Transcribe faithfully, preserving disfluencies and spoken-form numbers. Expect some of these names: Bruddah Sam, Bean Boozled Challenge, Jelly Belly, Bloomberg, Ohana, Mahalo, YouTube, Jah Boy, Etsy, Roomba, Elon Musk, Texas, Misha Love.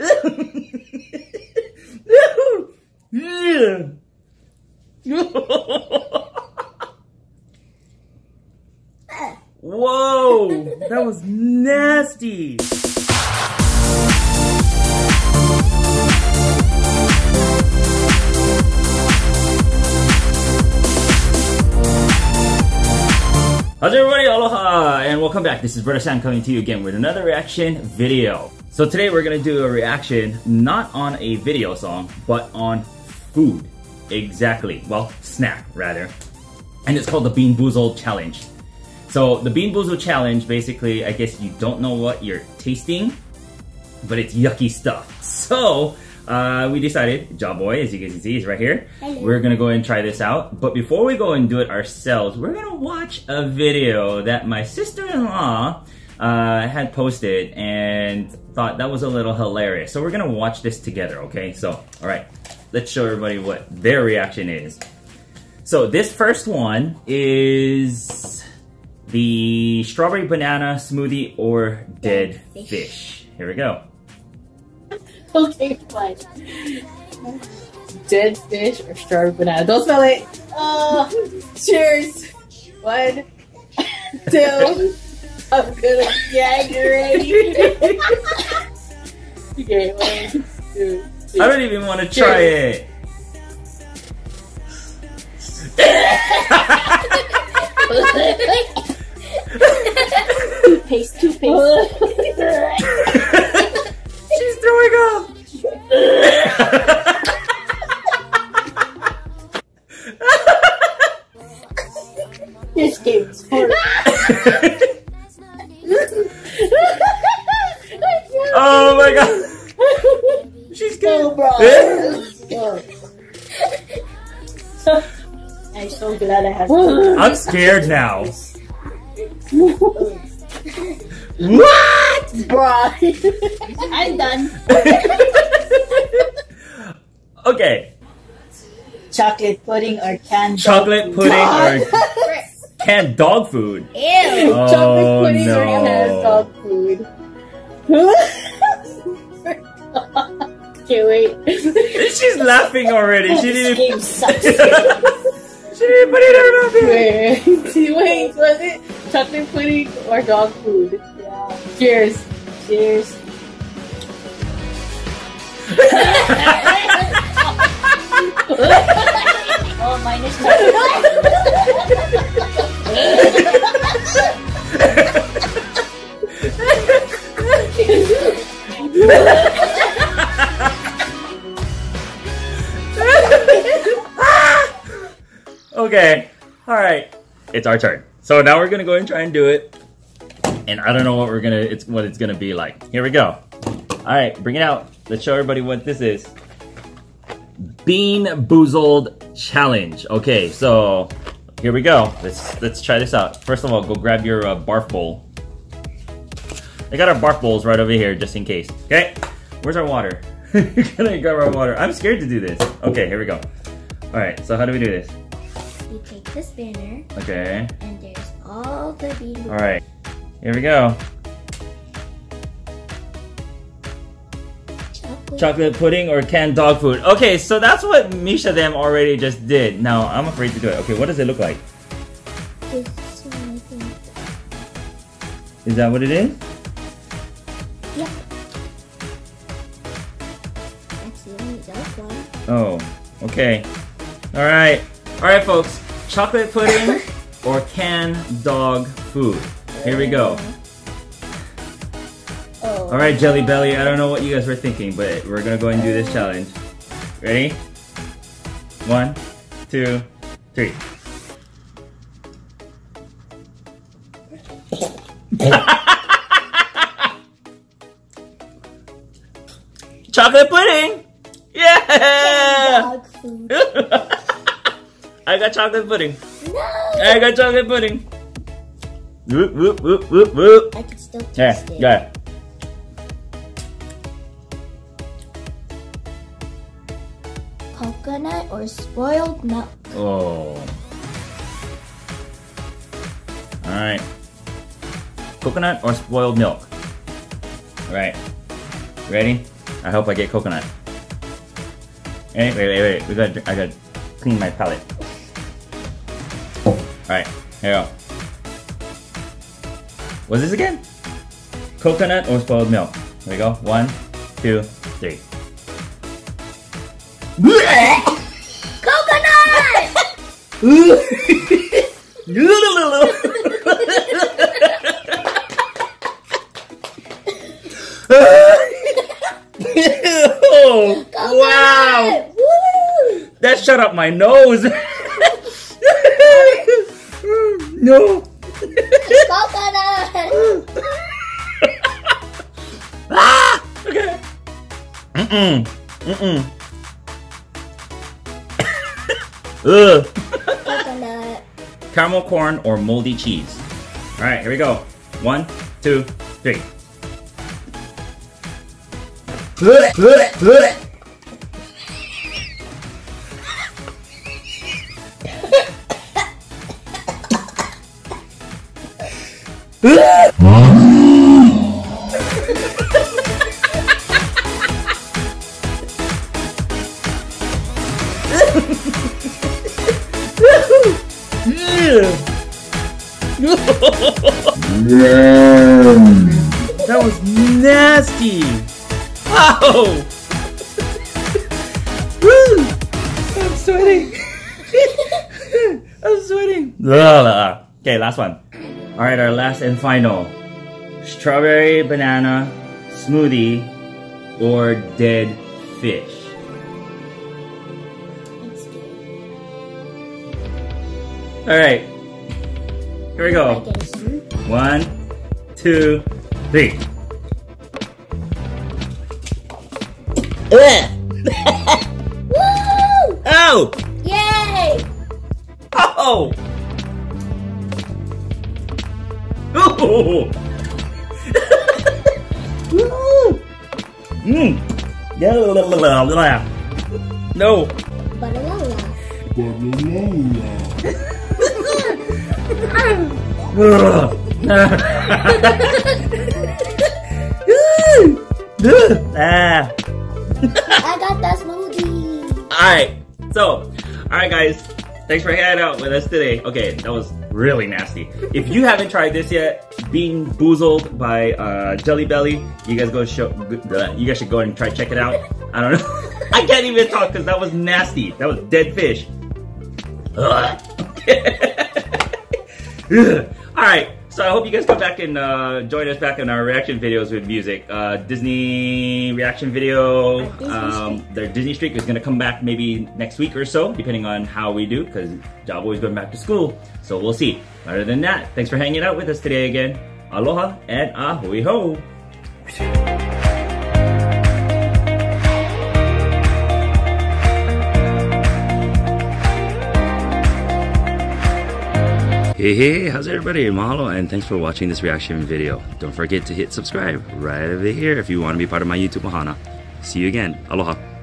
Whoa, that was nasty. How's everybody? Aloha and welcome back. This is Brother Sam coming to you again with another reaction video. So today we're gonna do a reaction not on a video song, but on food. Exactly. Well, snack rather. And it's called the Bean Boozled Challenge. So the Bean Boozled Challenge, basically, I guess you don't know what you're tasting, but it's yucky stuff. So uh, we decided, Jah Boy, as you guys can see, is right here. Hello. We're gonna go and try this out. But before we go and do it ourselves, we're gonna watch a video that my sister-in-law Uh, had posted and thought that was a little hilarious. So we're gonna watch this together, okay? So, alright, let's show everybody what their reaction is. So this first one is the strawberry banana smoothie or dead fish. fish. Here we go. Okay, fine. Dead fish or strawberry banana. Don't smell it. Oh, cheers. One, two. I'm gonna gag already. Okay, one, two, three. I don't even want to try it. Toothpaste, toothpaste. She's throwing up. This game's hard. Oh my god! She's good, bro. I'm so glad I have. I'm scared now. What, bro? I'm done. Okay. Chocolate pudding or canned. Chocolate pudding dog. or canned dog food. Ew. Oh, chocolate pudding no. or canned dog food. Can't wait. She's laughing already. She didn't. She didn't put it in her mouth. Wait, see, wait, was it chocolate pudding or dog food? Yeah. Cheers. Cheers. Oh, mine is chocolate. Okay, alright. It's our turn. So now we're gonna go and try and do it. And I don't know what we're gonna it's what it's gonna be like. Here we go. Alright, bring it out. Let's show everybody what this is. Bean Boozled Challenge. Okay, so here we go. Let's let's try this out. First of all, go grab your uh, barf bowl. I got our barf bowls right over here, just in case. Okay, where's our water? Gonna grab our water. I'm scared to do this. Okay, here we go. All right, so how do we do this? You take the spinner. Okay. And there's all the beans. All right, here we go. Chocolate. Chocolate pudding or canned dog food. Okay, so that's what Misha them already just did. Now I'm afraid to do it. Okay, what does it look like? This one, I think. Is that what it is? Yeah. Actually, that's one. Oh, okay. All right, all right, folks. Chocolate pudding or canned dog food. Here we go. Oh. All right, Jelly Belly. I don't know what you guys were thinking, but we're gonna go and do this challenge. Ready? One, two, three. Chocolate pudding! Yeah! I got chocolate pudding. No! I got chocolate pudding. Whoop, whoop, whoop, whoop, whoop. I can still taste yeah, it. Yeah. Coconut or spoiled milk? Oh. Alright. Coconut or spoiled milk? Alright. Ready? I hope I get coconut. Wait, wait, wait, wait. We gotta, I gotta clean my palate. Alright, here we go. What's this again? Coconut or spoiled milk. Here we go. One, two, three. Coconut! Wow! Woo! That shut up my nose! No! Coconut! Ah! Okay. Mm-mm. Mm-mm. Ugh. Coconut. Caramel corn or moldy cheese. Alright, here we go. One, two, three. That was nasty. Oh! Woo! I'm sweating. I'm sweating. Okay, last one. All right, our last and final: strawberry banana smoothie or dead fish. All right, here we go. One, two, three. Woo! Oh! Yay! Oh! Ooh! Woo! Mmm! No! Ah! I got that smoothie. Alright, so, alright guys, thanks for hanging out with us today. Okay, that was really nasty. If you haven't tried this yet, Bean Boozled by uh, Jelly Belly, you guys go show, you guys should go and try check it out. I don't know. I can't even talk because that was nasty. That was dead fish. Alright. So I hope you guys come back and uh, join us back in our reaction videos with music. Uh, Disney reaction video. Um, their Disney streak is going to come back maybe next week or so, depending on how we do, because Jah Boy's going back to school. So we'll see. Other than that, thanks for hanging out with us today again. Aloha and ahui ho. Hey, hey, how's everybody? Mahalo, and thanks for watching this reaction video. Don't forget to hit subscribe right over here if you want to be part of my YouTube Ohana. See you again. Aloha.